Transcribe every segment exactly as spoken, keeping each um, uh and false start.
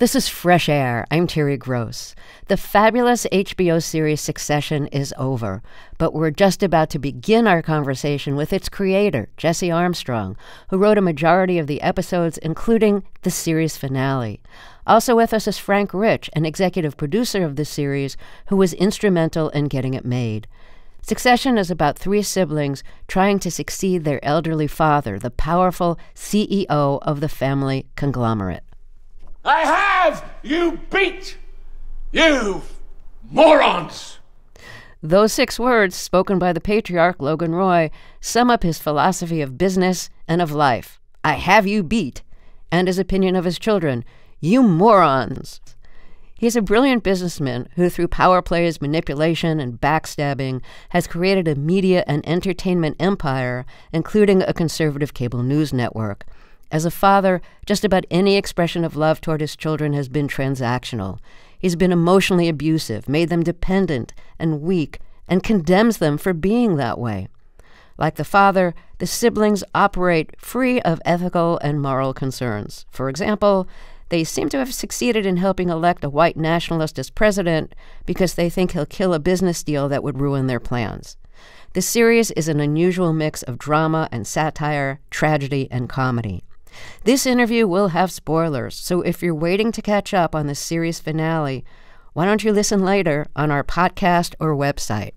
This is Fresh Air. I'm Terry Gross. The fabulous H B O series Succession is over, but we're just about to begin our conversation with its creator, Jesse Armstrong, who wrote a majority of the episodes, including the series finale. Also with us is Frank Rich, an executive producer of the series, who was instrumental in getting it made. Succession is about three siblings trying to succeed their elderly father, the powerful C E O of the family conglomerate. I have you beat, you morons! Those six words, spoken by the patriarch Logan Roy, sum up his philosophy of business and of life. I have you beat, and his opinion of his children. You morons! He's a brilliant businessman who, through power plays, manipulation, and backstabbing, has created a media and entertainment empire, including a conservative cable news network. As a father, just about any expression of love toward his children has been transactional. He's been emotionally abusive, made them dependent and weak, and condemns them for being that way. Like the father, the siblings operate free of ethical and moral concerns. For example, they seem to have succeeded in helping elect a white nationalist as president because they think he'll kill a business deal that would ruin their plans. The series is an unusual mix of drama and satire, tragedy and comedy. This interview will have spoilers, so if you're waiting to catch up on the series finale, why don't you listen later on our podcast or website?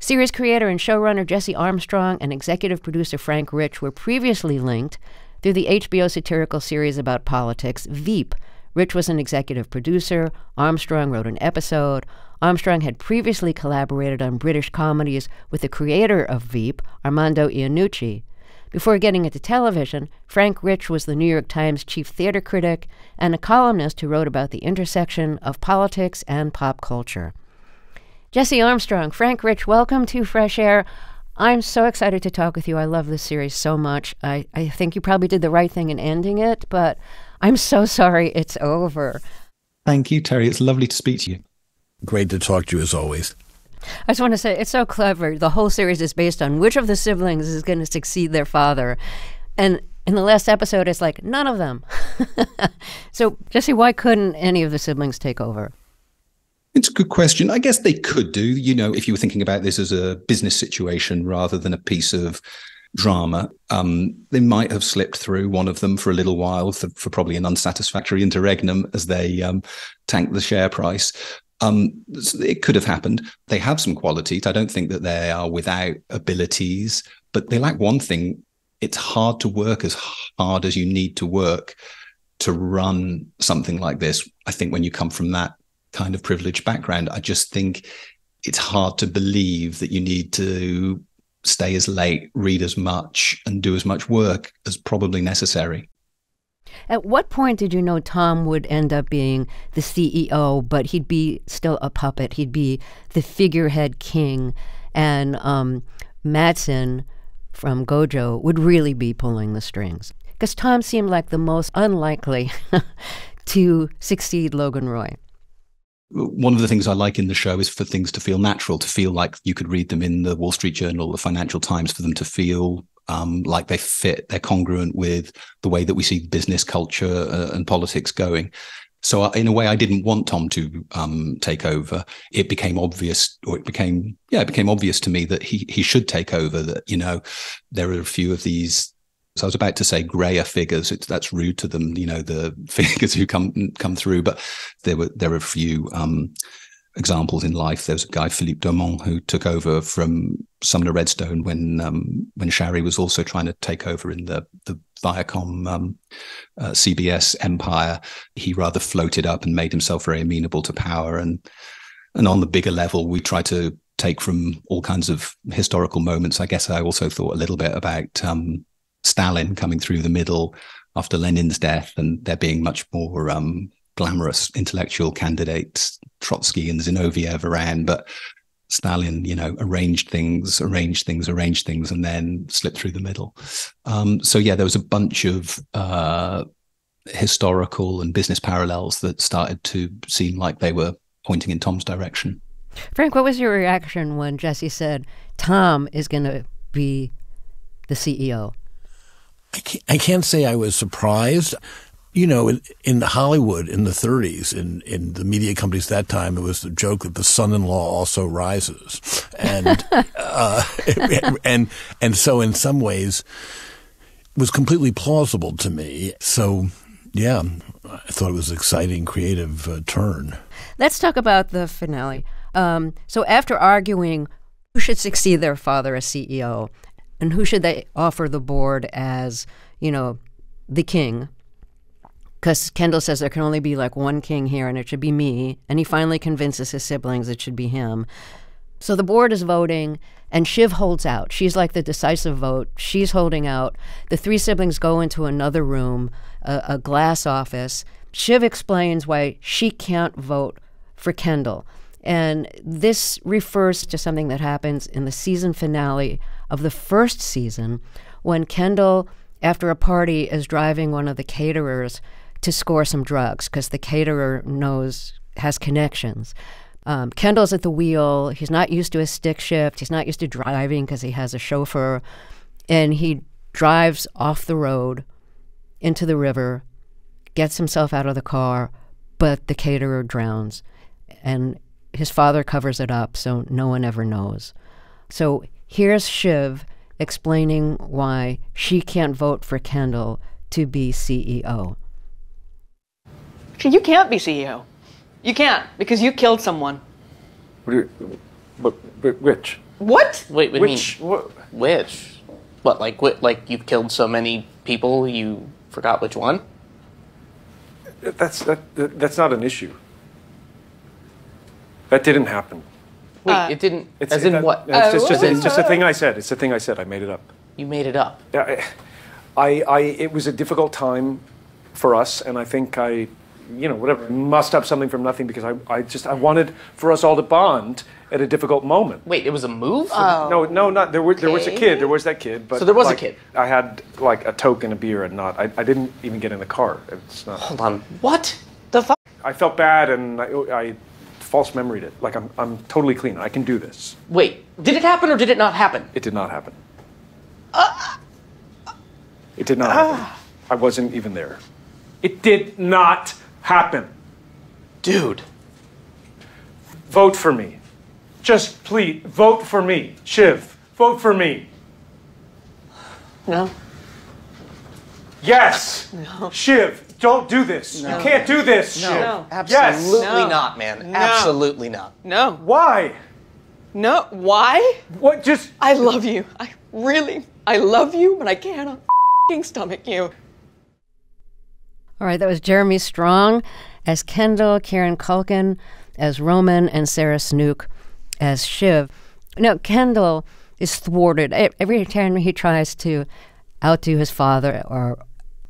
Series creator and showrunner Jesse Armstrong and executive producer Frank Rich were previously linked through the H B O satirical series about politics, Veep. Rich was an executive producer. Armstrong wrote an episode. Armstrong had previously collaborated on British comedies with the creator of Veep, Armando Iannucci. Before getting into television, Frank Rich was the New York Times chief theater critic and a columnist who wrote about the intersection of politics and pop culture. Jesse Armstrong, Frank Rich, welcome to Fresh Air. I'm so excited to talk with you. I love this series so much. I, I think you probably did the right thing in ending it, but I'm so sorry it's over. Thank you, Terry. It's lovely to speak to you. Great to talk to you as always. I just want to say it's so clever. The whole series is based on which of the siblings is going to succeed their father. And in the last episode, it's like, none of them. So, Jesse, why couldn't any of the siblings take over? It's a good question. I guess they could do, you know, if you were thinking about this as a business situation rather than a piece of drama. Um, they might have slipped through one of them for a little while for, for probably an unsatisfactory interregnum as they um, tanked the share price. Um, it could have happened. They have some qualities. I don't think that they are without abilities, but they lack one thing. It's hard to work as hard as you need to work to run something like this. I think when you come from that kind of privileged background, I just think it's hard to believe that you need to stay as late, read as much, and do as much work as probably necessary. At what point did you know Tom would end up being the C E O, but he'd be still a puppet? He'd be the figurehead king, and um, Matsson from Gojo would really be pulling the strings. Because Tom seemed like the most unlikely to succeed Logan Roy. One of the things I like in the show is for things to feel natural, to feel like you could read them in the Wall Street Journal, the Financial Times, for them to feel um, like they fit, they're congruent with the way that we see business culture uh, and politics going. So I, in a way, I didn't want Tom to um, take over. It became obvious, or it became, yeah, it became obvious to me that he he should take over, that, you know, there are a few of these. So I was about to say grayer figures. It's, that's rude to them, you know, the figures who come come through. But there were there were a few um, examples in life. There was a guy, Philippe Dumont, who took over from Sumner Redstone when um, when Shari was also trying to take over in the the Viacom um, uh, C B S empire. He rather floated up and made himself very amenable to power. And and on the bigger level, we try to take from all kinds of historical moments. I guess I also thought a little bit about Um, Stalin coming through the middle after Lenin's death, and there being much more um, glamorous intellectual candidates, Trotsky and Zinoviev around, but Stalin, you know, arranged things, arranged things, arranged things, and then slipped through the middle. Um, so, yeah, there was a bunch of uh, historical and business parallels that started to seem like they were pointing in Tom's direction. Frank, what was your reaction when Jesse said, Tom is going to be the C E O? I can't, I can't say I was surprised. you know, in, in Hollywood in the thirties, in, in the media companies that time, it was the joke that the son-in-law also rises. And, uh, and, and so in some ways it was completely plausible to me. So, yeah, I thought it was an exciting, creative uh, turn. Let's talk about the finale. Um, so after arguing who should succeed their father as C E O and who should they offer the board as, you know, the king, because Kendall says there can only be like one king here and it should be me, and he finally convinces his siblings it should be him. So the board is voting and Shiv holds out. She's like the decisive vote. She's holding out. The three siblings go into another room, a, a glass office. Shiv explains why she can't vote for Kendall. And this refers to something that happens in the season finale of the first season when Kendall, after a party, is driving one of the caterers to score some drugs because the caterer knows, has connections. Um, Kendall's at the wheel. He's not used to a stick shift. He's not used to driving because he has a chauffeur. And he drives off the road into the river, gets himself out of the car, but the caterer drowns. And his father covers it up, so no one ever knows. So here's Shiv explaining why she can't vote for Kendall to be C E O. You can't be C E O. You can't, because you killed someone. But which? What? Wait, what which? Do you mean? Which? What, like, what, like you killed so many people you forgot which one? That's, that, that's not an issue. That didn't happen. Wait, uh, it didn't, it's, as in that, what? It's, just, uh, just, it's just a thing I said. It's a thing I said. I made it up. You made it up. Yeah, I, I, I, it was a difficult time for us, and I think I... you know, whatever, must have something from nothing because I, I just, I wanted for us all to bond at a difficult moment. Wait, it was a move? Oh. No, no, not, there was, okay. There was a kid, there was that kid. But so there was like, a kid. I had like a toke and a beer and not, I, I didn't even get in the car. It's not. Hold on, what the fuck? I felt bad and I, I false memoried it. Like I'm, I'm totally clean, I can do this. Wait, did it happen or did it not happen? It did not happen. Uh, uh, it did not uh, happen. I wasn't even there. It did not happen. Dude. Vote for me. Just please, vote for me. Shiv, vote for me. No. Yes. No. Shiv, don't do this. No. You can't do this. No. Shiv. No. Absolutely yes. No. Not, man. No. Absolutely not. No. Why? No. Why? What just... I love you. I really, I love you, but I cannot f***ing stomach you. All right, that was Jeremy Strong as Kendall, Kieran Culkin as Roman, and Sarah Snook as Shiv. Now, Kendall is thwarted. Every time he tries to outdo his father or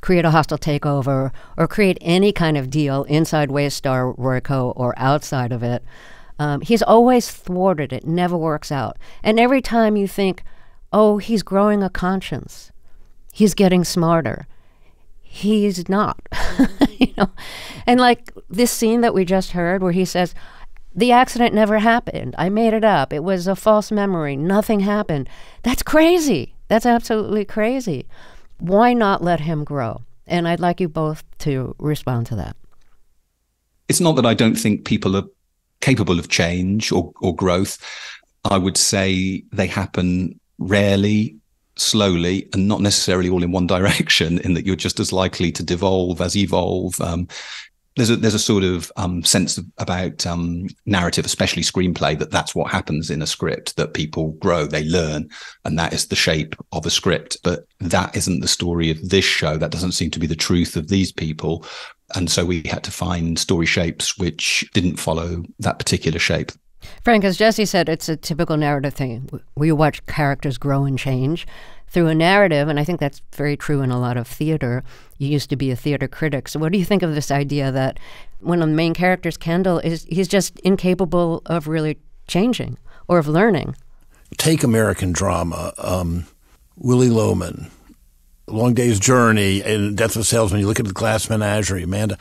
create a hostile takeover or create any kind of deal inside Waystar Royco or outside of it, um, he's always thwarted. It never works out. And every time you think, oh, he's growing a conscience, he's getting smarter, he's not, you know. And like this scene that we just heard where he says, the accident never happened. I made it up. It was a false memory. Nothing happened. That's crazy. That's absolutely crazy. Why not let him grow? And I'd like you both to respond to that. It's not that I don't think people are capable of change or, or growth. I would say they happen rarely, slowly, and not necessarily all in one direction, in that you're just as likely to devolve as evolve. Um, there's a there's a sort of um, sense of, about um, narrative, especially screenplay, that that's what happens in a script, that people grow, they learn, and that is the shape of a script. But that isn't the story of this show. That doesn't seem to be the truth of these people. And so we had to find story shapes which didn't follow that particular shape. Frank, as Jesse said, it's a typical narrative thing. We watch characters grow and change through a narrative, and I think that's very true in a lot of theater. You used to be a theater critic, so what do you think of this idea that one of the main characters, Kendall, is he's just incapable of really changing or of learning? Take American drama, um, Willy Loman, Long Day's Journey, and Death of a Salesman. You look at The Glass Menagerie, Amanda.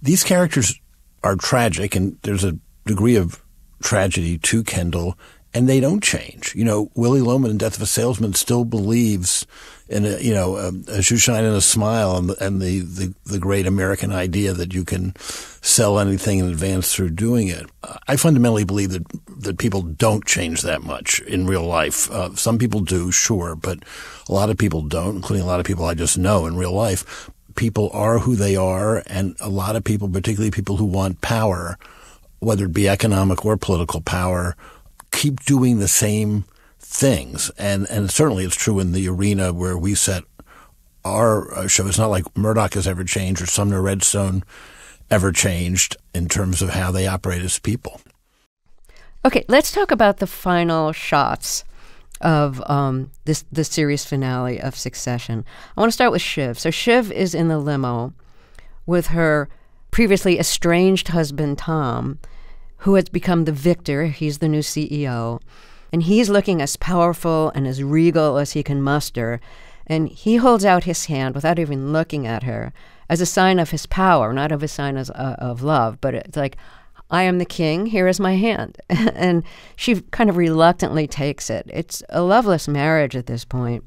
These characters are tragic, and there's a degree of tragedy to Kendall and they don't change. You know, Willy Loman in Death of a Salesman still believes in a, you know, a, a shoe shine and a smile, and, and the, the, the great American idea that you can sell anything in advance through doing it. I fundamentally believe that, that people don't change that much in real life. Uh, some people do, sure, but a lot of people don't, including a lot of people I just know in real life. People are who they are, and a lot of people, particularly people who want power, whether it be economic or political power, keep doing the same things. And and certainly it's true in the arena where we set our show. It's not like Murdoch has ever changed or Sumner Redstone ever changed in terms of how they operate as people. Okay, let's talk about the final shots of um, this the series finale of Succession. I want to start with Shiv. So Shiv is in the limo with her previously estranged husband, Tom, who has become the victor. He's the new C E O. And he's looking as powerful and as regal as he can muster. And he holds out his hand without even looking at her as a sign of his power, not of a sign of, uh, of love. But it's like, I am the king, here is my hand. And she kind of reluctantly takes it. It's a loveless marriage at this point.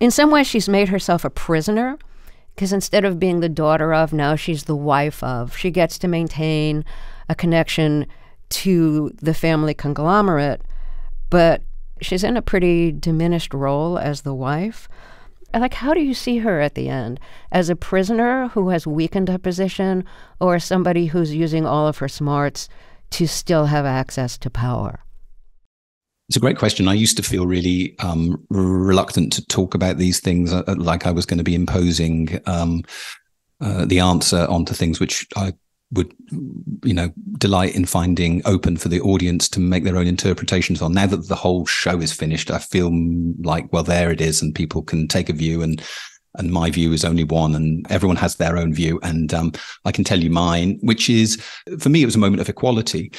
In some ways, she's made herself a prisoner, because instead of being the daughter of, now she's the wife of. She gets to maintain a connection to the family conglomerate, but she's in a pretty diminished role as the wife. Like, how do you see her at the end? As a prisoner who has weakened her position, or as somebody who's using all of her smarts to still have access to power? It's a great question. I used to feel really um, reluctant to talk about these things, uh, like I was going to be imposing um, uh, the answer onto things which I would, you know, delight in finding open for the audience to make their own interpretations on. Now that the whole show is finished, I feel like, well, there it is, and people can take a view, and and my view is only one, and everyone has their own view. And um, I can tell you mine, which is, for me, it was a moment of equality.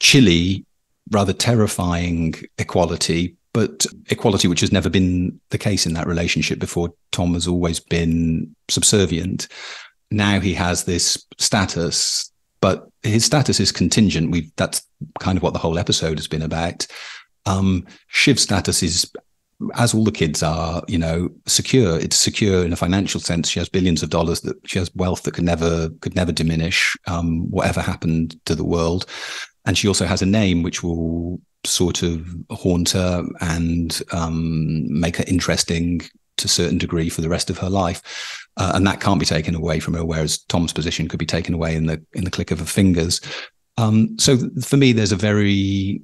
Chilly, rather terrifying equality, but equality which has never been the case in that relationship before. Tom has always been subservient. Now he has this status, but his status is contingent. We've, that's kind of what the whole episode has been about. Um, Shiv's status is, as all the kids are, you know, secure. It's secure in a financial sense. She has billions of dollars, that she has wealth that could never could never diminish, um, whatever happened to the world. And she also has a name which will sort of haunt her and um, make her interesting to a certain degree for the rest of her life. Uh, and that can't be taken away from her, whereas Tom's position could be taken away in the in the click of her fingers. Um, so for me, there's a very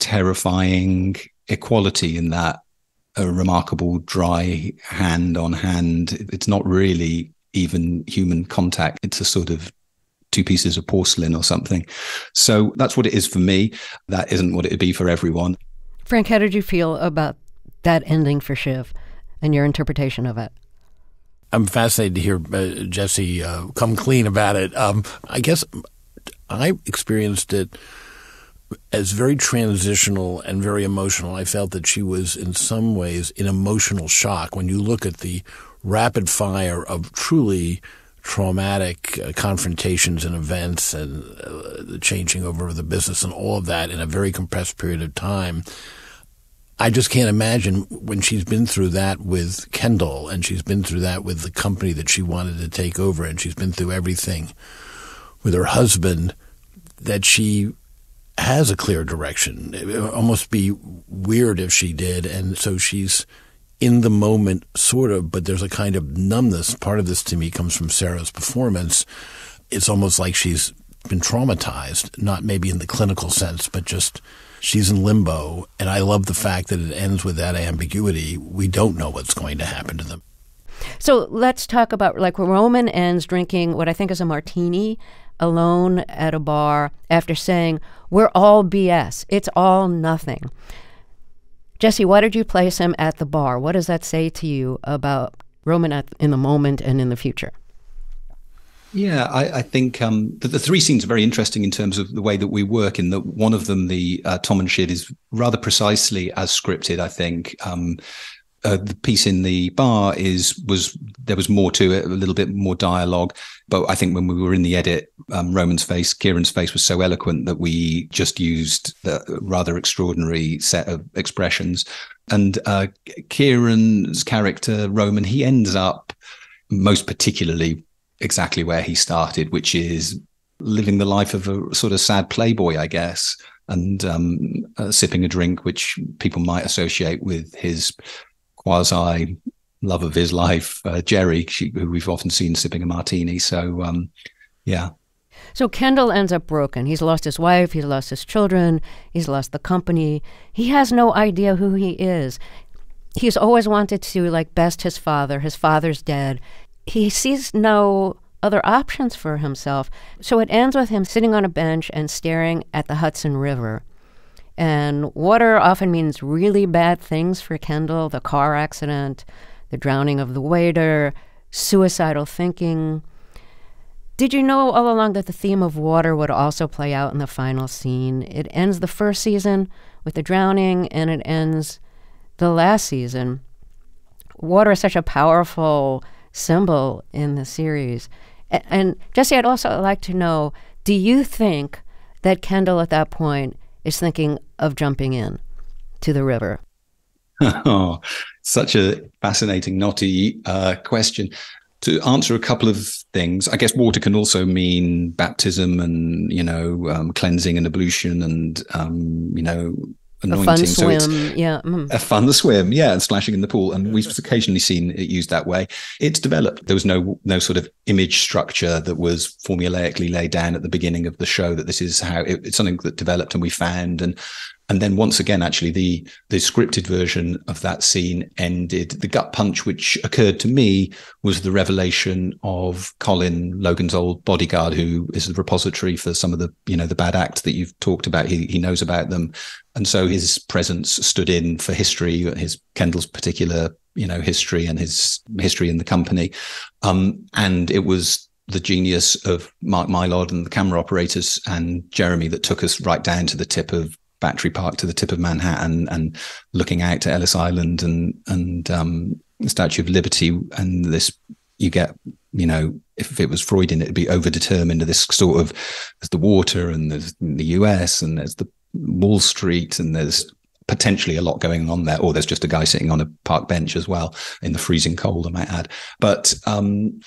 terrifying equality in that, a remarkable dry hand on hand. It's not really even human contact. It's a sort of two pieces of porcelain or something. So that's what it is for me. That isn't what it would be for everyone. Frank, how did you feel about that ending for Shiv and your interpretation of it? I'm fascinated to hear uh, Jesse uh, come clean about it. Um, I guess I experienced it as very transitional and very emotional. I felt that she was in some ways in emotional shock. When you look at the rapid fire of truly traumatic uh, confrontations and events and uh, the changing over of the business and all of that in a very compressed period of time, I just can't imagine when she's been through that with Kendall, and she's been through that with the company that she wanted to take over, and she's been through everything with her husband, that she has a clear direction. It would almost be weird if she did. And so she's in the moment, sort of, but there's a kind of numbness. Part of this, to me, comes from Sarah's performance. It's almost like she's been traumatized, not maybe in the clinical sense, but just she's in limbo, and I love the fact that it ends with that ambiguity. We don't know what's going to happen to them. So let's talk about, like, Roman ends drinking what I think is a martini alone at a bar after saying, we're all B S. It's all nothing. Jesse, why did you place him at the bar? What does that say to you about Roman at, in the moment and in the future? Yeah, I, I think um, the, the three scenes are very interesting in terms of the way that we work, in that one of them, the uh, Tom and Shiv, is rather precisely as scripted, I think. Um, uh, the piece in the bar is was there was more to it, a little bit more dialogue. But I think when we were in the edit, um, Roman's face, Kieran's face was so eloquent that we just used the rather extraordinary set of expressions. And uh, Kieran's character, Roman, he ends up most particularly exactly where he started, which is living the life of a sort of sad playboy, I guess, and um, uh, sipping a drink, which people might associate with his quasi love of his life, uh, Jerry, she, who we've often seen sipping a martini. So, um, yeah. So Kendall ends up broken. He's lost his wife. He's lost his children. He's lost the company. He has no idea who he is. He's always wanted to, like, best his father. His father's dead. He sees no other options for himself. So it ends with him sitting on a bench and staring at the Hudson River. And water often means really bad things for Kendall: the car accident, the drowning of the waiter, suicidal thinking. Did you know all along that the theme of water would also play out in the final scene? It ends the first season with the drowning, and it ends the last season. Water is such a powerful symbol in the series. And, and Jesse, I'd also like to know, do you think that Kendall at that point is thinking of jumping in to the river? Oh, such a fascinating, knotty uh, question. To answer a couple of things, I guess water can also mean baptism and, you know, um, cleansing and ablution and, um, you know, anointing. A fun swim, so it's yeah. Mm. A fun swim, yeah, and splashing in the pool. And we've occasionally seen it used that way. It's developed. There was no no sort of image structure that was formulaically laid down at the beginning of the show, that this is how it, it's something that developed and we found. And and then once again, actually, the the scripted version of that scene ended. The gut punch which occurred to me was the revelation of Colin, Logan's old bodyguard, who is the repository for some of the, you know, the bad acts that you've talked about. He he knows about them. And so his presence stood in for history, his Kendall's particular, you know, history and his history in the company. Um, and it was the genius of Mark Milod and the camera operators and Jeremy that took us right down to the tip of Battery Park, to the tip of Manhattan, and looking out to Ellis Island and and um, the Statue of Liberty. And this, you get, you know, if it was Freudian, it'd be overdetermined. This sort of, there's the water and there's the U S and there's the Wall Street and there's potentially a lot going on there. Or there's just a guy sitting on a park bench as well in the freezing cold, I might add. But um,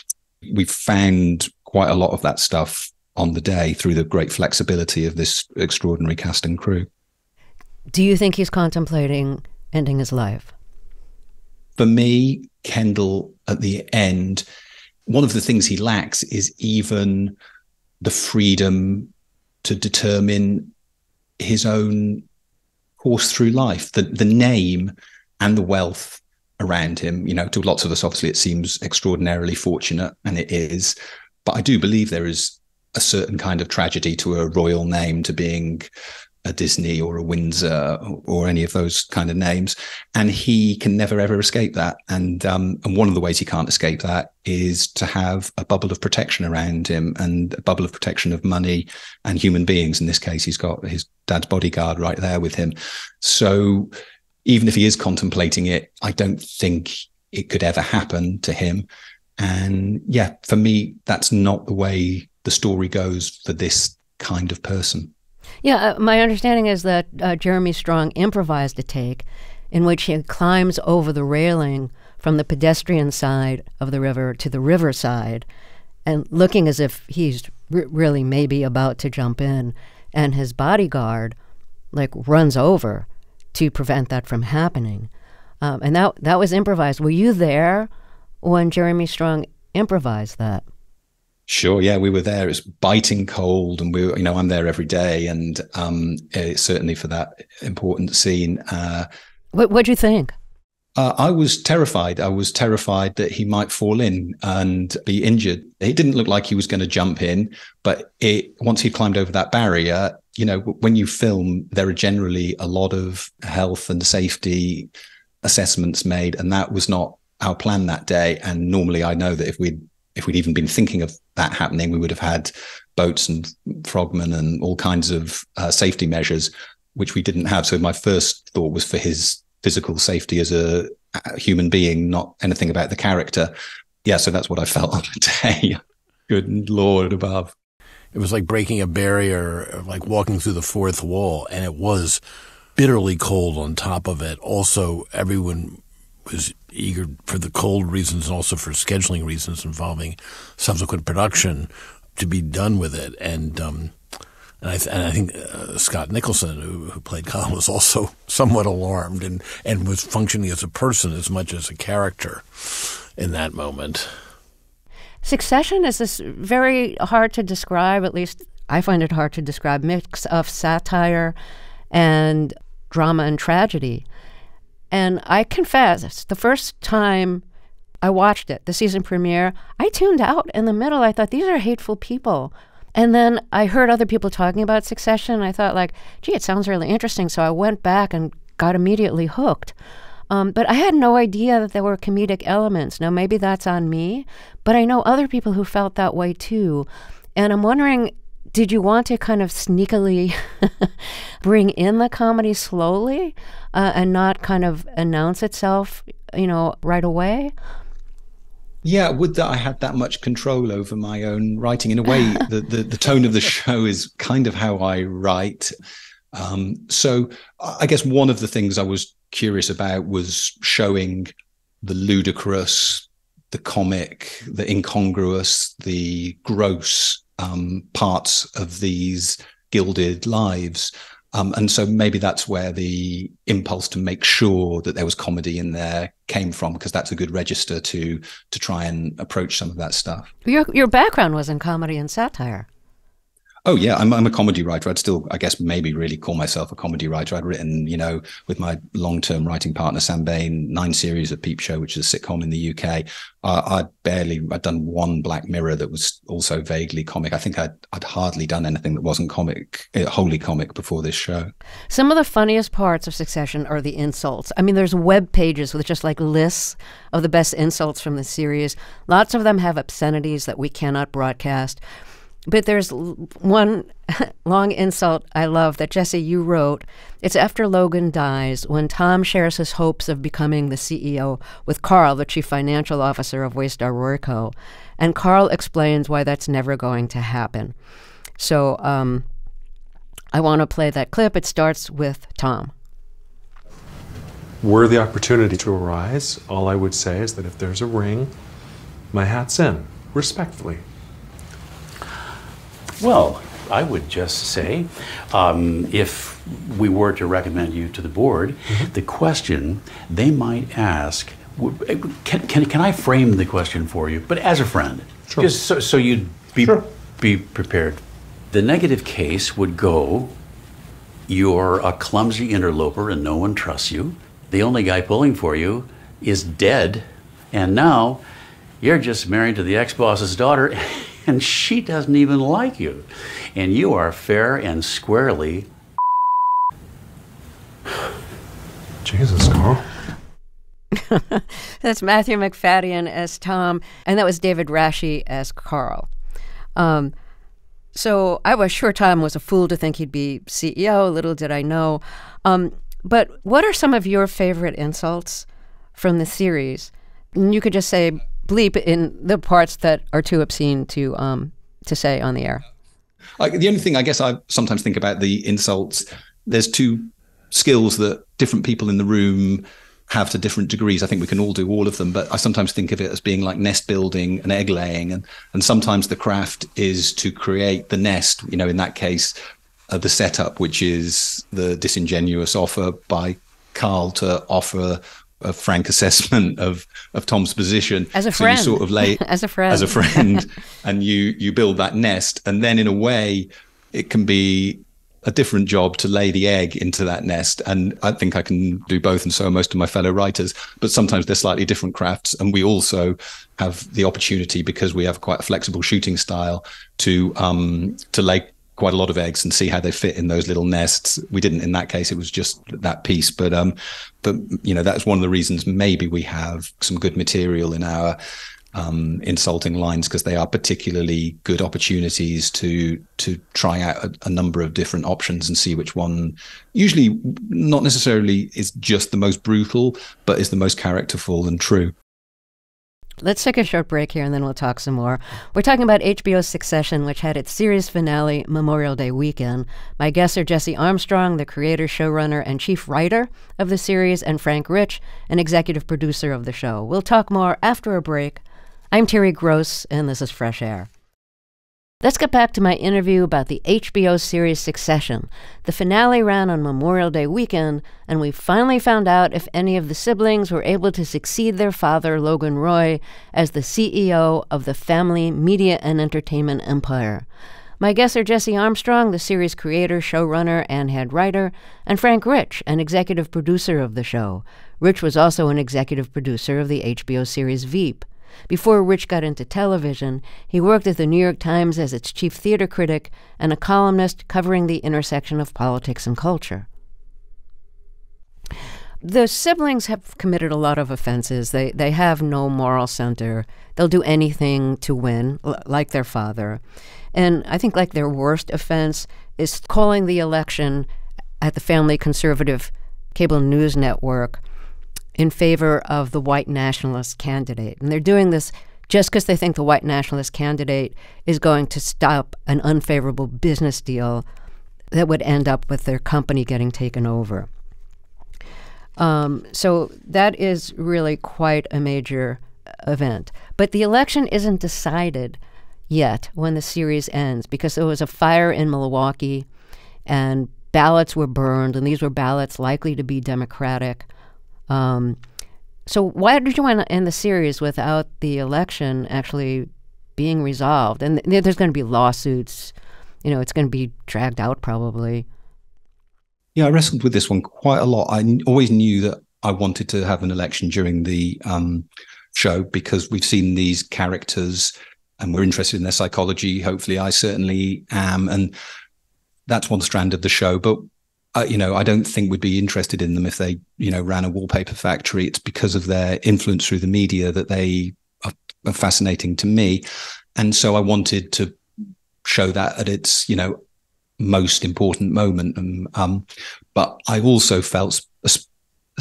we found quite a lot of that stuff on the day through the great flexibility of this extraordinary cast and crew. Do you think he's contemplating ending his life? For me, Kendall, at the end, one of the things he lacks is even the freedom to determine his own course through life, the, the name and the wealth around him. You know, to lots of us, obviously, it seems extraordinarily fortunate, and it is. But I do believe there is a certain kind of tragedy to a royal name, to being a Disney or a Windsor or any of those kind of names, and he can never ever escape that. And um, and one of the ways he can't escape that is to have a bubble of protection around him, and a bubble of protection of money and human beings. In this case, he's got his dad's bodyguard right there with him. So even if he is contemplating it, I don't think it could ever happen to him. And yeah, for me, that's not the way the story goes for this kind of person. Yeah, uh, my understanding is that uh, Jeremy Strong improvised a take in which he climbs over the railing from the pedestrian side of the river to the riverside, and looking as if he's r really maybe about to jump in, and his bodyguard, like, runs over to prevent that from happening. Um, and that, that was improvised. Were you there when Jeremy Strong improvised that? Sure. Yeah, we were there. It's biting cold, and we, were, you know, I'm there every day, and um, certainly for that important scene. Uh, what What do you think? Uh, I was terrified. I was terrified that he might fall in and be injured. It didn't look like he was going to jump in, but it once he climbed over that barrier, you know, when you film, there are generally a lot of health and safety assessments made, and that was not our plan that day. And normally, I know that if we'd if we'd even been thinking of that happening, we would have had boats and frogmen and all kinds of uh, safety measures, which we didn't have. So my first thought was for his physical safety as a human being, not anything about the character. Yeah, so that's what I felt on the day. Good Lord above. It was like breaking a barrier, like walking through the fourth wall, and it was bitterly cold on top of it. Also, everyone was eager for the cold reasons and also for scheduling reasons involving subsequent production to be done with it. And um, and, I th and I think uh, Scott Nicholson, who, who played Colin, was also somewhat alarmed and, and was functioning as a person as much as a character in that moment. Succession is this very hard to describe, at least I find it hard to describe, mix of satire and drama and tragedy. And I confess, the first time I watched it, the season premiere, I tuned out in the middle. I thought, these are hateful people. And then I heard other people talking about Succession, and I thought, like, gee, it sounds really interesting. So I went back and got immediately hooked. Um, but I had no idea that there were comedic elements. Now, maybe that's on me, but I know other people who felt that way too. And I'm wondering, did you want to kind of sneakily bring in the comedy slowly uh, and not kind of announce itself, you know, right away? Yeah, would that I had that much control over my own writing. In a way, the, the, the tone of the show is kind of how I write. Um, so I guess one of the things I was curious about was showing the ludicrous, the comic, the incongruous, the gross Um, parts of these gilded lives. Um, and so maybe that's where the impulse to make sure that there was comedy in there came from, because that's a good register to to try and approach some of that stuff. Your, your background was in comedy and satire. Oh, yeah, I'm, I'm a comedy writer. I'd still, I guess, maybe really call myself a comedy writer. I'd written, you know, with my long-term writing partner, Sam Bain, nine series of Peep Show, which is a sitcom in the U K. Uh, I'd barely, I'd done one Black Mirror that was also vaguely comic. I think I'd, I'd hardly done anything that wasn't comic, uh, wholly comic before this show. Some of the funniest parts of Succession are the insults. I mean, there's web pages with just like lists of the best insults from the series. Lots of them have obscenities that we cannot broadcast. But there's one long insult I love that, Jesse, you wrote. It's after Logan dies, when Tom shares his hopes of becoming the C E O with Carl, the chief financial officer of Waystar Royco. And Carl explains why that's never going to happen. So um, I want to play that clip. It starts with Tom. Were the opportunity to arise, all I would say is that if there's a ring, my hat's in, respectfully. Well, I would just say, um, if we were to recommend you to the board, the question they might ask, can, can, can I frame the question for you, but as a friend, sure. Just so, so you'd be, sure. be prepared. The negative case would go, you're a clumsy interloper and no one trusts you. The only guy pulling for you is dead. And now you're just married to the ex-boss's daughter. And she doesn't even like you. And you are fair and squarely. Jesus, Carl. That's Matthew McFadyen as Tom, and that was David Rashi as Carl. Um, so I was sure Tom was a fool to think he'd be C E O. Little did I know. Um, but what are some of your favorite insults from the series? And you could just say bleep in the parts that are too obscene to um to say on the air. I, the only thing I guess I sometimes think about the insults, there's two skills that different people in the room have to different degrees. I think we can all do all of them, but I sometimes think of it as being like nest building and egg laying, and and sometimes the craft is to create the nest, you know, in that case, uh, the setup, which is the disingenuous offer by Carl to offer a frank assessment of of Tom's position as a friend, so you sort of lay as a friend, as a friend, and you you build that nest, and then in a way, it can be a different job to lay the egg into that nest. And I think I can do both, and so are most of my fellow writers. But sometimes they're slightly different crafts, and we also have the opportunity, because we have quite a flexible shooting style, to um to lay quite a lot of eggs and see how they fit in those little nests. We didn't in that case, it was just that piece, but um but you know, that's one of the reasons maybe we have some good material in our um, insulting lines, because they are particularly good opportunities to to try out a, a number of different options and see which one usually not necessarily is just the most brutal, but is the most characterful and true. Let's take a short break here, and then we'll talk some more. We're talking about H B O's Succession, which had its series finale Memorial Day weekend. My guests are Jesse Armstrong, the creator, showrunner, and chief writer of the series, and Frank Rich, an executive producer of the show. We'll talk more after a break. I'm Terry Gross, and this is Fresh Air. Let's get back to my interview about the H B O series Succession. The finale ran on Memorial Day weekend, and we finally found out if any of the siblings were able to succeed their father, Logan Roy, as the C E O of the family media and entertainment empire. My guests are Jesse Armstrong, the series creator, showrunner, and head writer, and Frank Rich, an executive producer of the show. Rich was also an executive producer of the H B O series Veep. Before Rich got into television, he worked at the New York Times as its chief theater critic and a columnist covering the intersection of politics and culture. The siblings have committed a lot of offenses. They, they have no moral center. They'll do anything to win, like their father. And I think like their worst offense is calling the election at the family conservative cable news network in favor of the white nationalist candidate. And they're doing this just because they think the white nationalist candidate is going to stop an unfavorable business deal that would end up with their company getting taken over. Um, so that is really quite a major event. But the election isn't decided yet when the series ends, because there was a fire in Milwaukee and ballots were burned, and these were ballots likely to be Democratic. Um, so why did you want to end the series without the election actually being resolved? And th there's going to be lawsuits, you know, it's going to be dragged out probably. Yeah, I wrestled with this one quite a lot. I always knew that I wanted to have an election during the um, show, because we've seen these characters and we're interested in their psychology. Hopefully, I certainly am. And that's one strand of the show. But Uh, you know, I don't think we'd be interested in them if they, you know, ran a wallpaper factory. It's because of their influence through the media that they are, are fascinating to me. And so I wanted to show that at its, you know, most important moment. And, um, but I also felt,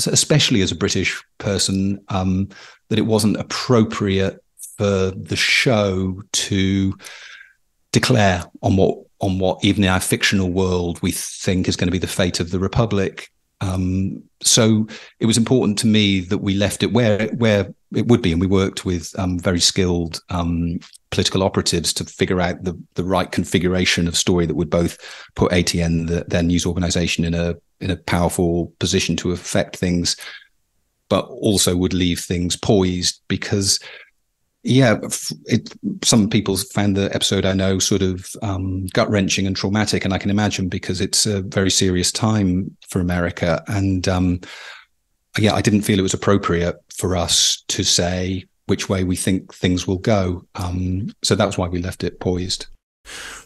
especially as a British person, um, that it wasn't appropriate for the show to declare on what on what even in our fictional world we think is going to be the fate of the Republic. Um, so it was important to me that we left it where, where it would be. And we worked with um, very skilled um, political operatives to figure out the, the right configuration of story that would both put A T N, the, their news organization, in a, in a powerful position to affect things, but also would leave things poised, because yeah, it, some people found the episode, I know, sort of um, gut-wrenching and traumatic, and I can imagine, because it's a very serious time for America. And um, yeah, I didn't feel it was appropriate for us to say which way we think things will go. Um, so that's why we left it poised.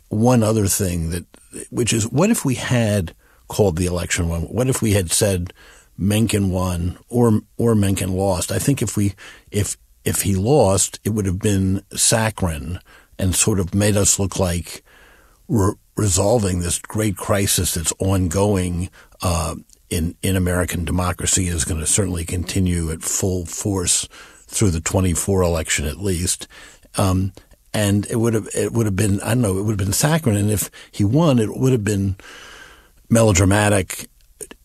One other thing, that, which is, what if we had called the election one? What if we had said Mencken won or or Mencken lost? I think if we if If he lost, it would have been saccharine and sort of made us look like we're resolving this great crisis that's ongoing uh, in, in American democracy, is going to certainly continue at full force through the twenty-four election at least. Um, and it would have, it would have been, I don't know, it would have been saccharine. And if he won, it would have been melodramatic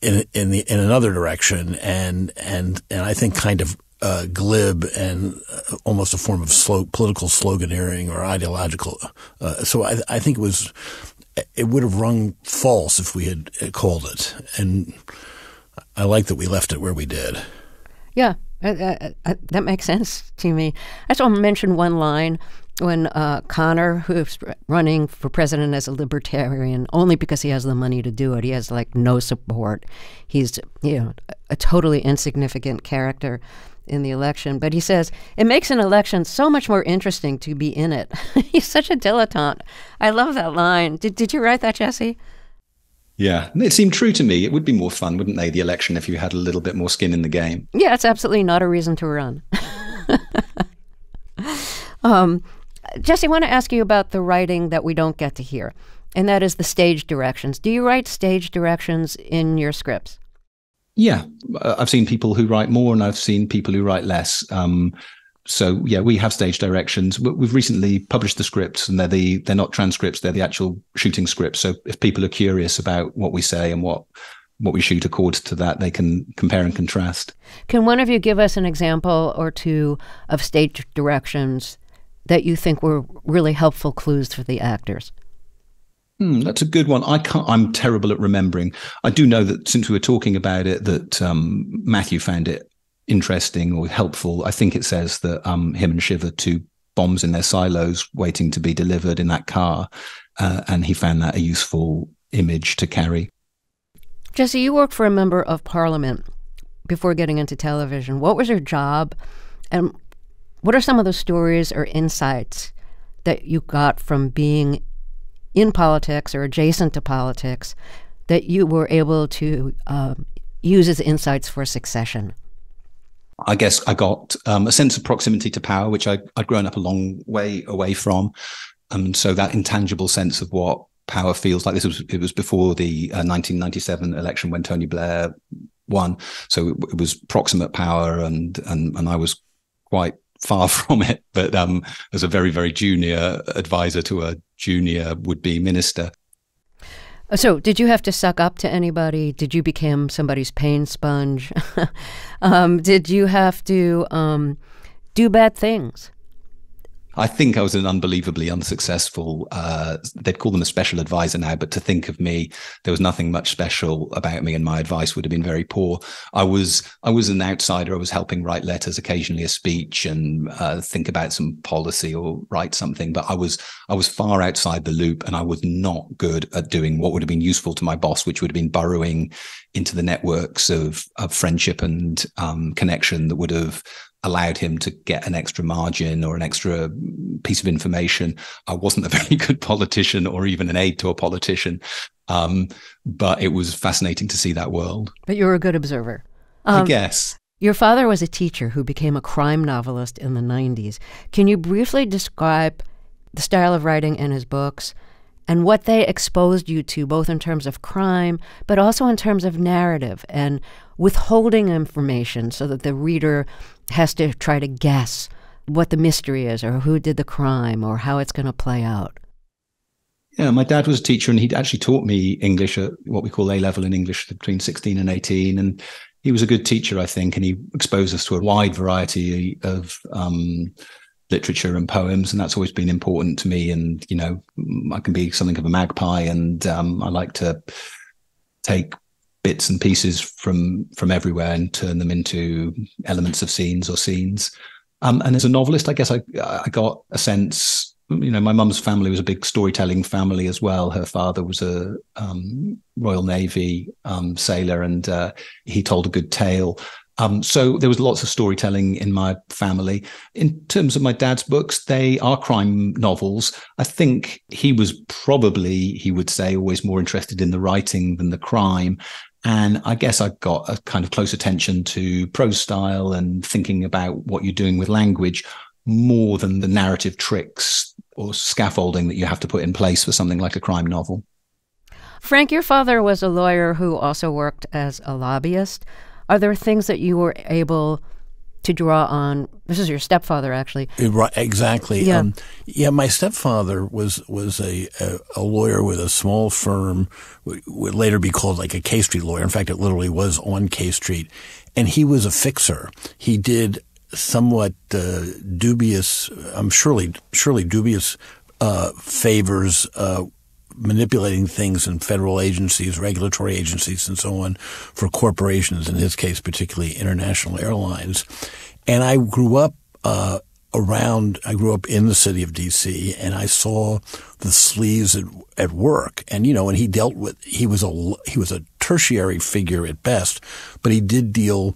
in, in the, in another direction. And, and, and I think kind of, Uh, glib and uh, almost a form of slow, political sloganeering or ideological. Uh, so I, I think it was, it would have rung false if we had called it. And I like that we left it where we did. Yeah, I, I, I, that makes sense to me. I just want to mention one line when uh, Connor, who's running for president as a libertarian only because he has the money to do it, he has like no support. He's, you know, a, a totally insignificant character in the election, but he says, it makes an election so much more interesting to be in it. He's such a dilettante. I love that line. Did, did you write that, Jesse? Yeah, it seemed true to me. It would be more fun, wouldn't they, the election, if you had a little bit more skin in the game? Yeah, it's absolutely not a reason to run. um, Jesse, I want to ask you about the writing that we don't get to hear, and that is the stage directions. Do you write stage directions in your scripts? Yeah, I've seen people who write more and I've seen people who write less. Um, so yeah, we have stage directions. We've recently published the scripts, and they're the they're not transcripts, they're the actual shooting scripts. So if people are curious about what we say and what what we shoot accords to that, they can compare and contrast. Can one of you give us an example or two of stage directions that you think were really helpful clues for the actors? Mm, that's a good one. I can't, I'm terrible at remembering. I do know that since we were talking about it, that um, Matthew found it interesting or helpful. I think it says that um, him and Shiv are two bombs in their silos waiting to be delivered in that car. Uh, and he found that a useful image to carry. Jesse, you worked for a member of parliament before getting into television. What was your job? And what are some of the stories or insights that you got from being in politics or adjacent to politics that you were able to um, use as insights for Succession? I guess I got um, a sense of proximity to power, which I, I'd grown up a long way away from. And so that intangible sense of what power feels like. This was, it was before the uh, nineteen ninety-seven election when Tony Blair won. So it, it was proximate power, and, and, and I was quite far from it, but um, as a very, very junior advisor to a junior would-be minister. So did you have to suck up to anybody? Did you become somebody's pain sponge? um, did you have to um, do bad things? I think I was an unbelievably unsuccessful, uh, they'd call them a special advisor now, but to think of me, there was nothing much special about me, and my advice would have been very poor. I was I was an outsider. I was helping write letters, occasionally a speech, and uh, think about some policy or write something. But I was I was far outside the loop, and I was not good at doing what would have been useful to my boss, which would have been burrowing into the networks of, of friendship and um, connection that would have allowed him to get an extra margin or an extra piece of information. I wasn't a very good politician or even an aide to a politician, um, but it was fascinating to see that world. But you were a good observer. Um, I guess. Your father was a teacher who became a crime novelist in the nineties. Can you briefly describe the style of writing in his books and what they exposed you to, both in terms of crime, but also in terms of narrative and withholding information so that the reader has to try to guess what the mystery is or who did the crime or how it's going to play out? Yeah, my dad was a teacher, and he'd actually taught me English at what we call A level in English between sixteen and eighteen. And he was a good teacher, I think, and he exposed us to a wide variety of um literature and poems, and that's always been important to me. And, you know, I can be something of a magpie, and um, I like to take bits and pieces from from everywhere and turn them into elements of scenes or scenes. Um, and as a novelist, I guess I, I got a sense, you know, my mum's family was a big storytelling family as well. Her father was a um, Royal Navy um, sailor, and uh, he told a good tale. Um, so there was lots of storytelling in my family. In terms of my dad's books, they are crime novels. I think he was probably, he would say, always more interested in the writing than the crime. And I guess I got a kind of close attention to prose style and thinking about what you're doing with language more than the narrative tricks or scaffolding that you have to put in place for something like a crime novel. Frank, your father was a lawyer who also worked as a lobbyist. Are there things that you were able to draw on? This is your stepfather, actually. Right, exactly. Yeah, um, yeah. My stepfather was was a, a a lawyer with a small firm, would later be called like a K Street lawyer. In fact, it literally was on K Street, and he was a fixer. He did somewhat uh, dubious, um, surely surely dubious uh, favors. Uh, manipulating things in federal agencies, regulatory agencies, and so on, for corporations, in his case, particularly international airlines. And I grew up uh, around, I grew up in the city of D C, and I saw the sleaze at, at work. And, you know, and he dealt with, he was a, he was a tertiary figure at best, but he did deal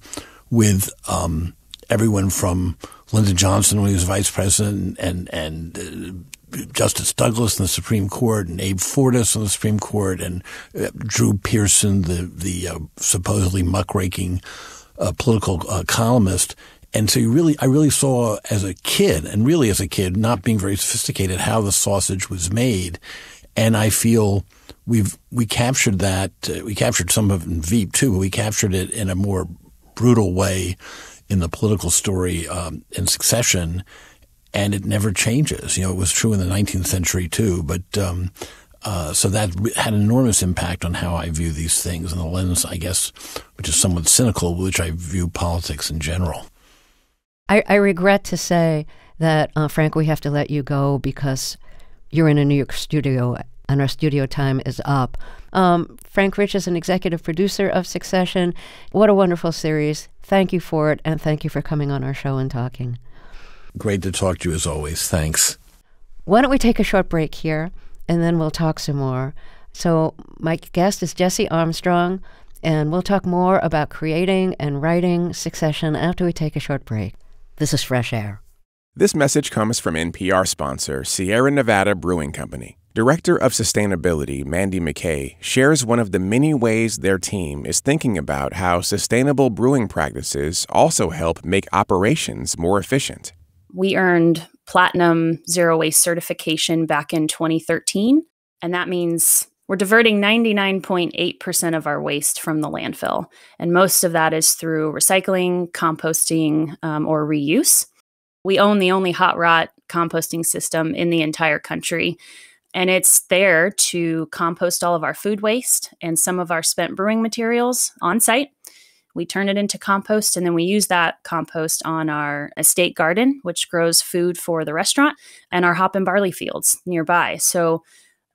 with um, everyone from Lyndon Johnson when he was vice president and, and, and uh, Justice Douglas in the Supreme Court, and Abe Fortas in the Supreme Court, and uh, Drew Pearson, the the uh, supposedly muckraking uh, political uh, columnist, And so you really, I really saw as a kid, and really as a kid, not being very sophisticated, how the sausage was made. And I feel we've, we captured that, uh, we captured some of it in Veep too, but we captured it in a more brutal way in the political story, um, in Succession, and it never changes. You know, it was true in the nineteenth century too, but, um, Uh, so that had an enormous impact on how I view these things and the lens, I guess, which is somewhat cynical, which I view politics in general. I, I regret to say that, uh, Frank, we have to let you go because you're in a New York studio and our studio time is up. Um, Frank Rich is an executive producer of Succession. What a wonderful series. Thank you for it, and thank you for coming on our show and talking. Great to talk to you as always. Thanks. Why don't we take a short break here? And then we'll talk some more. So my guest is Jesse Armstrong, and we'll talk more about creating and writing Succession after we take a short break. This is Fresh Air. This message comes from N P R sponsor Sierra Nevada Brewing Company. Director of Sustainability Mandy McKay shares one of the many ways their team is thinking about how sustainable brewing practices also help make operations more efficient. We earned platinum zero waste certification back in twenty thirteen. And that means we're diverting ninety-nine point eight percent of our waste from the landfill. And most of that is through recycling, composting, um, or reuse. We own the only hot rot composting system in the entire country. And it's there to compost all of our food waste and some of our spent brewing materials on site. We turn it into compost, and then we use that compost on our estate garden, which grows food for the restaurant, and our hop and barley fields nearby. So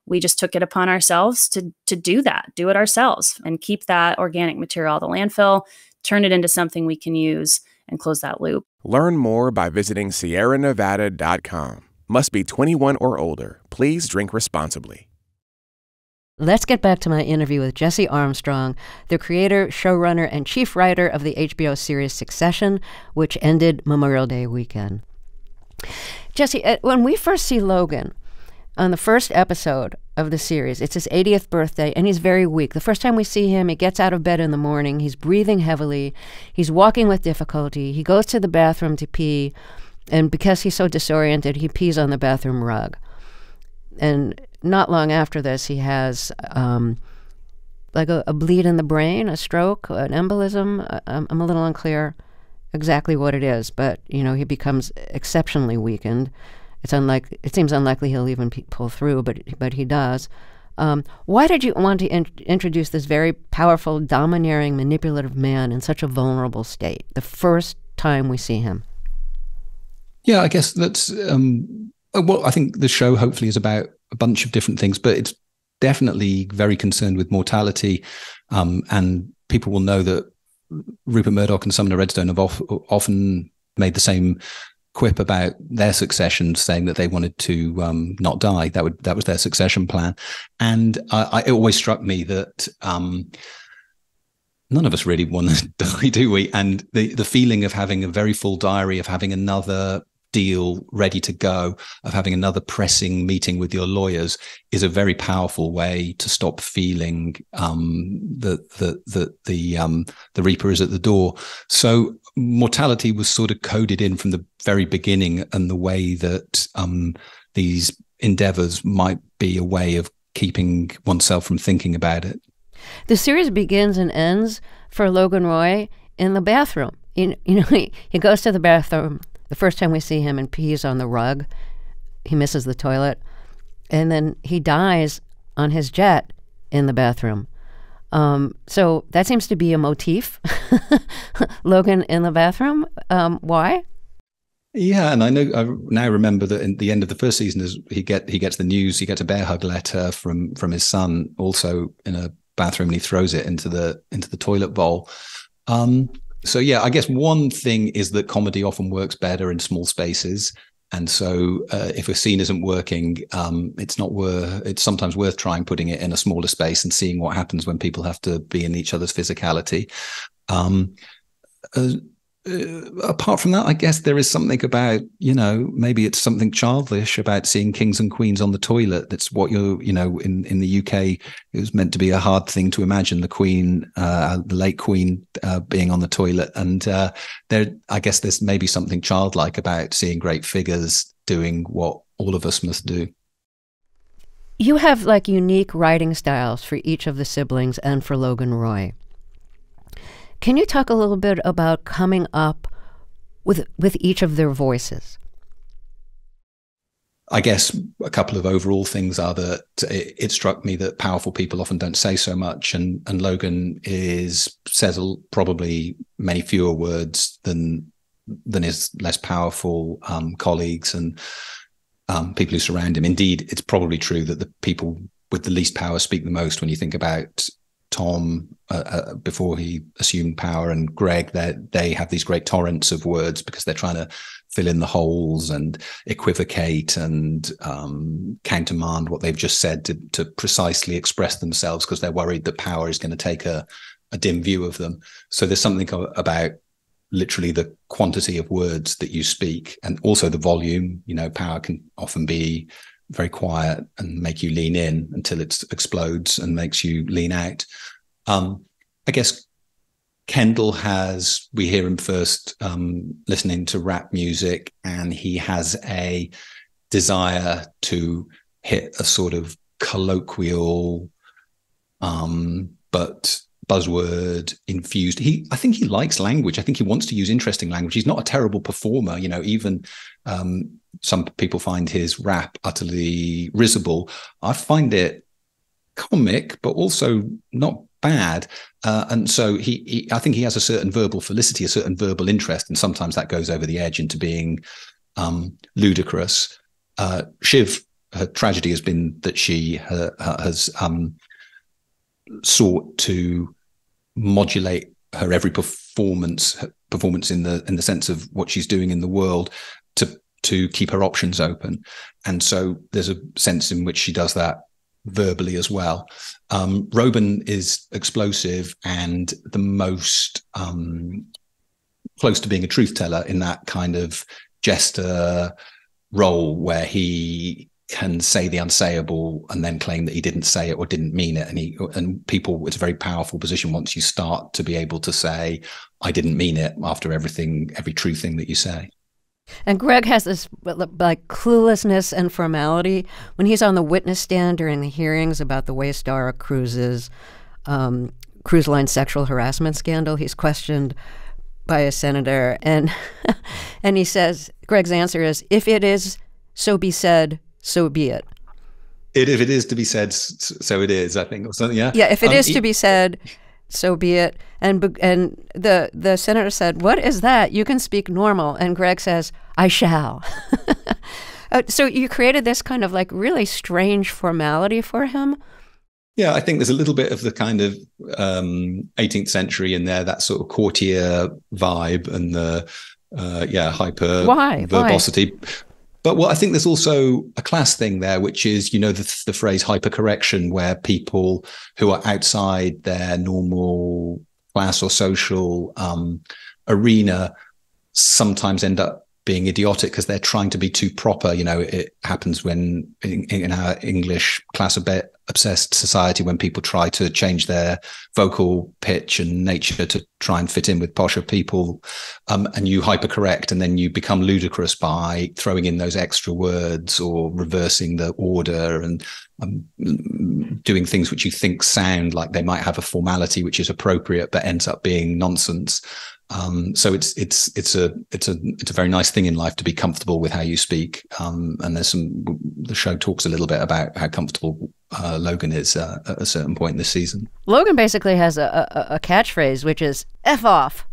we just took it upon ourselves to, to do that, do it ourselves, and keep that organic material out of the landfill, turn it into something we can use, and close that loop. Learn more by visiting sierra nevada dot com. Must be twenty-one or older. Please drink responsibly. Let's get back to my interview with Jesse Armstrong, the creator, showrunner, and chief writer of the H B O series Succession, which ended Memorial Day weekend. Jesse, when we first see Logan on the first episode of the series, it's his eightieth birthday, and he's very weak. The first time we see him, he gets out of bed in the morning, he's breathing heavily, he's walking with difficulty, he goes to the bathroom to pee, and because he's so disoriented, he pees on the bathroom rug. And not long after this, he has um, like a, a bleed in the brain, a stroke, an embolism. I'm, I'm a little unclear exactly what it is, but, you know, he becomes exceptionally weakened. It's unlike, it seems unlikely he'll even pull through, but, but he does. Um, why did you want to in introduce this very powerful, domineering, manipulative man in such a vulnerable state the first time we see him? Yeah, I guess that's... Um Well, I think the show hopefully is about a bunch of different things, but it's definitely very concerned with mortality. Um, and people will know that Rupert Murdoch and Sumner Redstone have of, often made the same quip about their succession, saying that they wanted to um, not die. That would that was their succession plan. And uh, I, it always struck me that um, none of us really want to die, do we? And the the feeling of having a very full diary, of having another deal ready to go, of having another pressing meeting with your lawyers, is a very powerful way to stop feeling um that the the the um the Reaper is at the door. So mortality was sort of coded in from the very beginning, and the way that um these endeavors might be a way of keeping oneself from thinking about it. The series begins and ends for Logan Roy in the bathroom. You, you know, he, he goes to the bathroom the first time we see him and pees on the rug. He misses the toilet. And then he dies on his jet in the bathroom. Um, so that seems to be a motif, Logan in the bathroom. Um, why? Yeah, and I know I now remember that in the end of the first season, is he get he gets the news, he gets a bear hug letter from from his son, also in a bathroom, and he throws it into the into the toilet bowl. Um So, yeah, I guess one thing is that comedy often works better in small spaces. And so uh, if a scene isn't working, um, it's not worth, it's sometimes worth trying putting it in a smaller space and seeing what happens when people have to be in each other's physicality. Um, uh, Uh, apart from that, I guess there is something about, you know, maybe it's something childish about seeing kings and queens on the toilet. That's what you're, you know, in, in the U K, it was meant to be a hard thing to imagine the queen, uh, the late queen uh, being on the toilet. And uh, there, I guess there's maybe something childlike about seeing great figures doing what all of us must do. You have like unique writing styles for each of the siblings and for Logan Roy. Can you talk a little bit about coming up with with each of their voices? I guess a couple of overall things are that it, it struck me that powerful people often don't say so much, and and Logan is says probably many fewer words than than his less powerful um, colleagues and um, people who surround him. Indeed, it's probably true that the people with the least power speak the most. When you think about Tom, uh, uh, before he assumed power, and Greg, that they have these great torrents of words because they're trying to fill in the holes and equivocate and um, countermand what they've just said to, to precisely express themselves, because they're worried that power is going to take a, a dim view of them. So there's something about literally the quantity of words that you speak, and also the volume. You know, power can often be very quiet and make you lean in until it explodes and makes you lean out. Um, I guess Kendall has, we hear him first um, listening to rap music, and he has a desire to hit a sort of colloquial, um, but buzzword infused. He, I think he likes language. I think he wants to use interesting language. He's not a terrible performer, you know, even, um, some people find his rap utterly risible. I find it comic, but also not bad. Uh, and so he, he, I think he has a certain verbal felicity, a certain verbal interest, and sometimes that goes over the edge into being um, ludicrous. Uh, Shiv, her tragedy has been that she her, her, has um, sought to modulate her every performance, her performance in the in the sense of what she's doing in the world, to to keep her options open. And so there's a sense in which she does that verbally as well. Um, Roman is explosive and the most um, close to being a truth teller in that kind of jester role where he can say the unsayable and then claim that he didn't say it or didn't mean it. And he, and people, it's a very powerful position once you start to be able to say, I didn't mean it, after everything, every true thing that you say. And Greg has this like cluelessness and formality when he's on the witness stand during the hearings about the Waystar Cruises um, cruise line sexual harassment scandal. He's questioned by a senator, and and he says, Greg's answer is, "If it is so be said, so be it." It if it is to be said, so it is. I think, or something. Yeah. Yeah. If it um, is to be said, so be it. And and the the senator said, "What is that? You can speak normal." And Greg says, "I shall." uh, so you created this kind of like really strange formality for him. Yeah, I think there's a little bit of the kind of um, eighteenth century in there, that sort of courtier vibe and the uh, yeah hyper Why? verbosity. Why? But well, I think there's also a class thing there, which is, you know, the, the phrase hypercorrection, where people who are outside their normal class or social um, arena sometimes end up being idiotic because they're trying to be too proper. You know, it happens when in, in our English class obsessed society, when people try to change their vocal pitch and nature to try and fit in with posher people, um, and you hypercorrect, and then you become ludicrous by throwing in those extra words or reversing the order and um, doing things which you think sound like they might have a formality which is appropriate but ends up being nonsense. Um, so it's it's it's a it's a it's a very nice thing in life to be comfortable with how you speak. Um, and there's some the show talks a little bit about how comfortable uh, Logan is uh, at a certain point this season. Logan basically has a, a, a catchphrase which is "F off."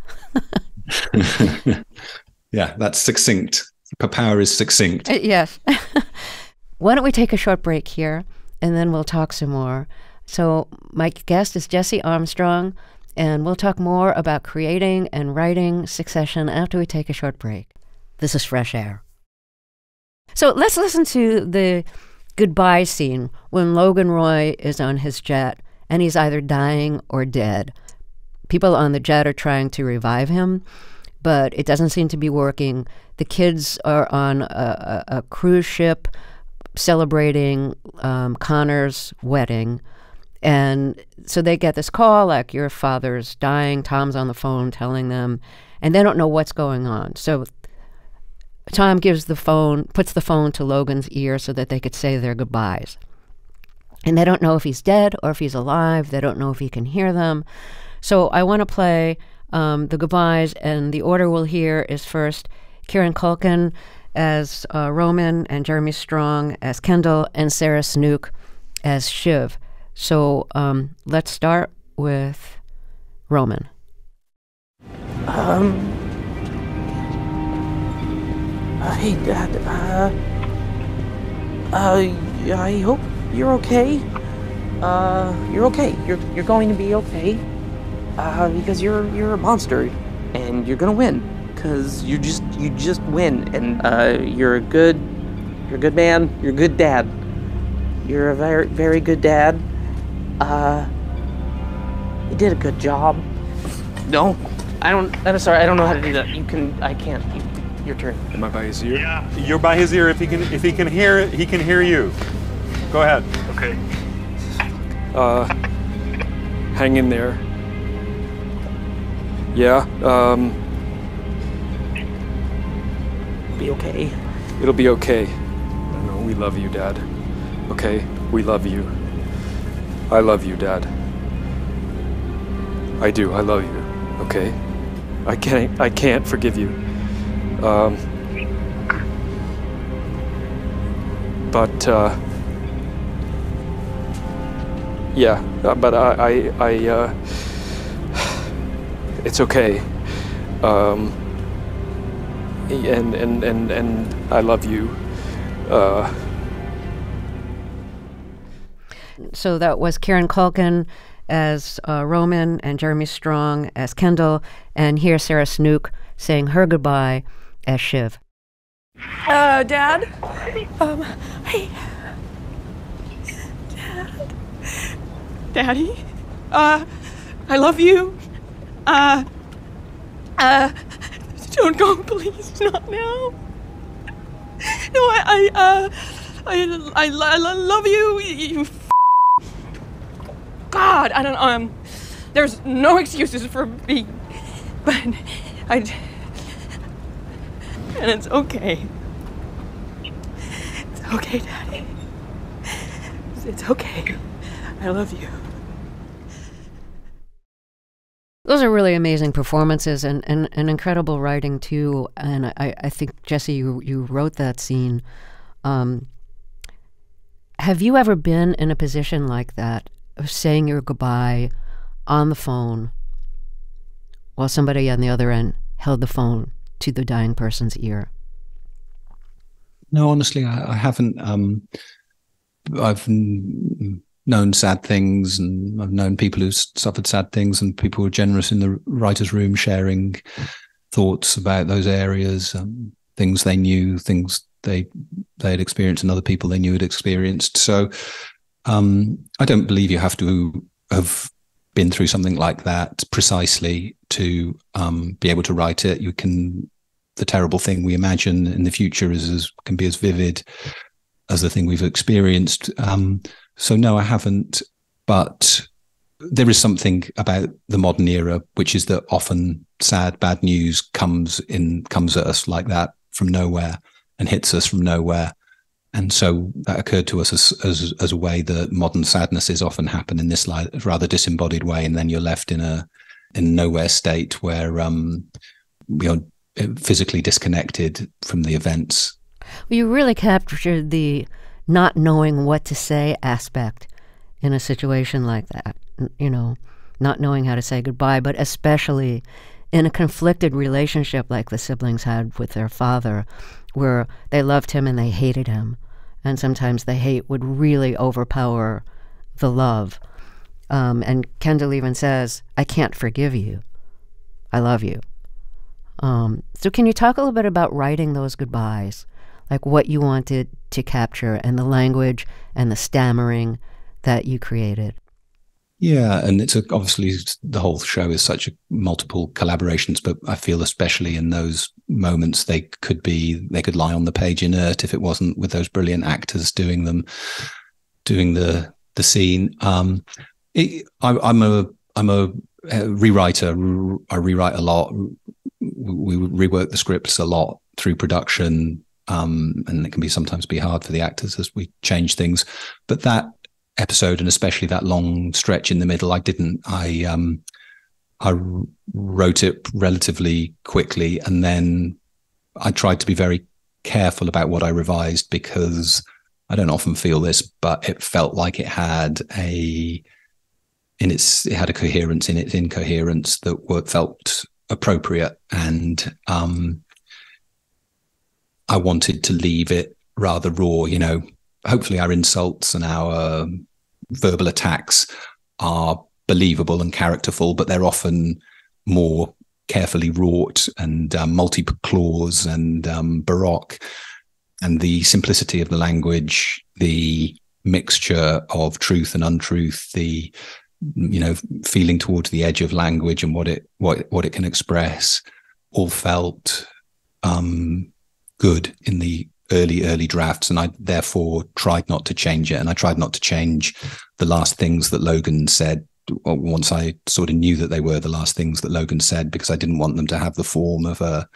Yeah, that's succinct. Her power is succinct. Uh, yes. Why don't we take a short break here, and then we'll talk some more. So my guest is Jesse Armstrong, and we'll talk more about creating and writing Succession after we take a short break. This is Fresh Air. So let's listen to the goodbye scene when Logan Roy is on his jet and he's either dying or dead. People on the jet are trying to revive him, but it doesn't seem to be working. The kids are on a, a, a cruise ship celebrating um, Connor's wedding. And so they get this call, like, your father's dying. Tom's on the phone telling them, and they don't know what's going on. So Tom gives the phone, puts the phone to Logan's ear so that they could say their goodbyes. And they don't know if he's dead or if he's alive. They don't know if he can hear them. So I want to play um, the goodbyes, and the order we'll hear is first Kieran Culkin as uh, Roman and Jeremy Strong as Kendall and Sarah Snook as Shiv. So um, let's start with Roman. Um. Uh, hey, Dad. Uh. Uh. I hope you're okay. Uh. You're okay. You're you're going to be okay. Uh. Because you're you're a monster, and you're gonna win. Cause you just you just win, and uh. You're a good. You're a good man. You're a good dad. You're a very very good dad. Uh, you did a good job. No, I don't, I'm sorry, I don't know how to do that. You can, I can't, you, your turn. Am I by his ear? Yeah. You're by his ear. If he can, if he can hear it, he can hear you. Go ahead. Okay. Uh, hang in there. Yeah, um. Be okay. It'll be okay. I know, we love you, Dad. Okay, we love you. I love you, Dad. I do. I love you. Okay. I can't. I can't forgive you. Um. But. Uh, yeah. But I. I. I uh, it's okay. Um. And and and and I love you. Uh. So that was Kieran Culkin as uh, Roman and Jeremy Strong as Kendall, and here's Sarah Snook saying her goodbye as Shiv. Uh, Dad? Um, hey. Dad? Daddy? Uh, I love you. Uh, uh, don't go, please, not now. No, I, I, uh, I, I, I love you, you God, I don't, um, there's no excuses for me, but I, and it's okay. It's okay, Daddy. It's okay. I love you. Those are really amazing performances and, and, and incredible writing, too. And I, I think, Jesse, you, you wrote that scene. Um, have you ever been in a position like that? Of saying your goodbye on the phone while somebody on the other end held the phone to the dying person's ear? No, honestly, I, I haven't. Um, I've known sad things, and I've known people who suffered sad things, and people who were generous in the writer's room sharing thoughts about those areas, um, things they knew, things they they had experienced, and other people they knew had experienced. So. Um, I don't believe you have to have been through something like that precisely to um, be able to write it. You can, the terrible thing we imagine in the future is, is can be as vivid as the thing we've experienced. Um, so no, I haven't. But there is something about the modern era, which is that often sad, bad news comes in, comes at us like that from nowhere and hits us from nowhere. And so that occurred to us as, as as a way that modern sadnesses often happen in this rather disembodied way, and then you're left in a in nowhere state where um, you're physically disconnected from the events. Well, you really captured the not knowing what to say aspect in a situation like that. You know, not knowing how to say goodbye, but especially in a conflicted relationship like the siblings had with their father, where they loved him and they hated him. And sometimes the hate would really overpower the love. Um, and Kendall even says, I can't forgive you. I love you. Um, so can you talk a little bit about writing those goodbyes? Like what you wanted to capture and the language and the stammering that you created? Yeah, and it's a, obviously the whole show is such a multiple collaborations, but I feel especially in those moments they could be they could lie on the page inert if it wasn't with those brilliant actors doing them, doing the the scene. Um, it, I, I'm a I'm a rewriter. I rewrite a lot. We rework the scripts a lot through production, um, and it can be sometimes be hard for the actors as we change things, but that episode and especially that long stretch in the middle, I didn't. I um, I wrote it relatively quickly, and then I tried to be very careful about what I revised because I don't often feel this, but it felt like it had a in its it had a coherence in its incoherence that were, felt appropriate, and um, I wanted to leave it rather raw, you know. Hopefully our insults and our verbal attacks are believable and characterful, but they're often more carefully wrought and um, multi-clause and um, baroque. And the simplicity of the language, the mixture of truth and untruth, the, you know, feeling towards the edge of language and what it what what it can express, all felt um, good in the early early drafts, and I therefore tried not to change it, and I tried not to change the last things that Logan said once I sort of knew that they were the last things that Logan said, because I didn't want them to have the form of a,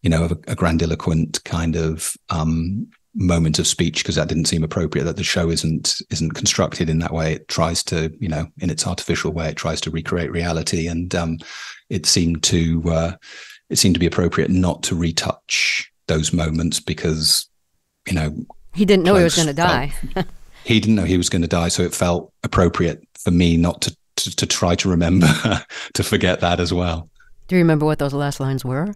you know, of a, a grandiloquent kind of um moment of speech, because that didn't seem appropriate. That the show isn't isn't constructed in that way. It tries to, you know, in its artificial way, it tries to recreate reality, and um it seemed to uh it seemed to be appropriate not to retouch those moments because, you know, he didn't know he was going to die. He didn't know he was going to die, so it felt appropriate for me not to to, to try to remember to forget that as well. Do you remember what those last lines were?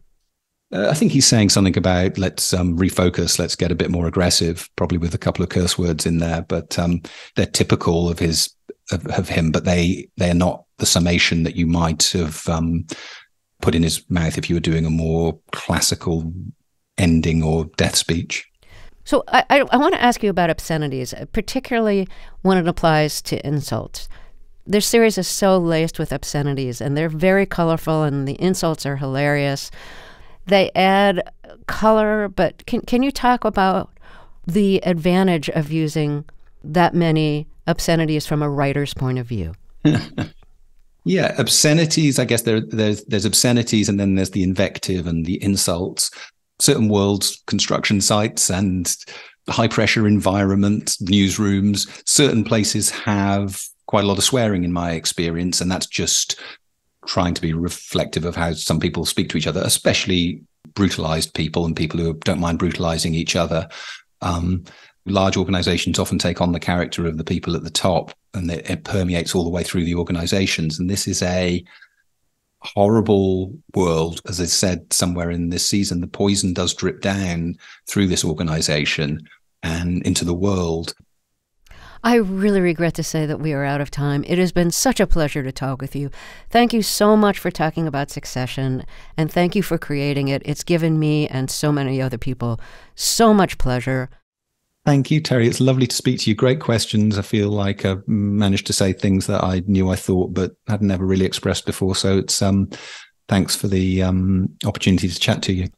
Uh, I think he's saying something about let's um, refocus, let's get a bit more aggressive, probably with a couple of curse words in there, but um, they're typical of his of, of him, but they they are not the summation that you might have um, put in his mouth if you were doing a more classical ending or death speech. So I, I, I want to ask you about obscenities, particularly when it applies to insults. Their series is so laced with obscenities, and they're very colorful, and the insults are hilarious. They add color, but can, can you talk about the advantage of using that many obscenities from a writer's point of view? Yeah, obscenities, I guess there, there's, there's obscenities, and then there's the invective and the insults. Certain worlds, construction sites and high-pressure environments, newsrooms, certain places have quite a lot of swearing in my experience, and that's just trying to be reflective of how some people speak to each other, especially brutalized people and people who don't mind brutalizing each other. Um, large organizations often take on the character of the people at the top, and it, it permeates all the way through the organizations, and this is a horrible world. As I said somewhere in this season, the poison does drip down through this organization and into the world. I really regret to say that we are out of time. It has been such a pleasure to talk with you. Thank you so much for talking about Succession, and thank you for creating it. It's given me and so many other people so much pleasure. Thank you, Terry. It's lovely to speak to you. Great questions. I feel like I've managed to say things that I knew I thought but had never really expressed before. So it's um, thanks for the um, opportunity to chat to you.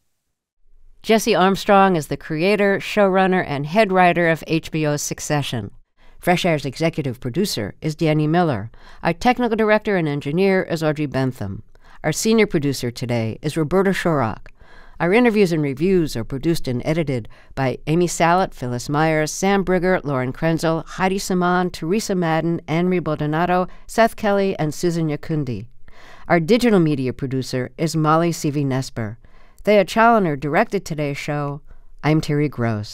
Jesse Armstrong is the creator, showrunner, and head writer of H B O's Succession. Fresh Air's executive producer is Danny Miller. Our technical director and engineer is Audrey Bentham. Our senior producer today is Roberta Shorrock. Our interviews and reviews are produced and edited by Amy Sallet, Phyllis Myers, Sam Brigger, Lauren Krenzel, Heidi Saman, Teresa Madden, Anne Baldonado, Seth Kelly, and Susan Yakundi. Our digital media producer is Molly C V Nesper. Thea Challoner directed today's show. I'm Terry Gross.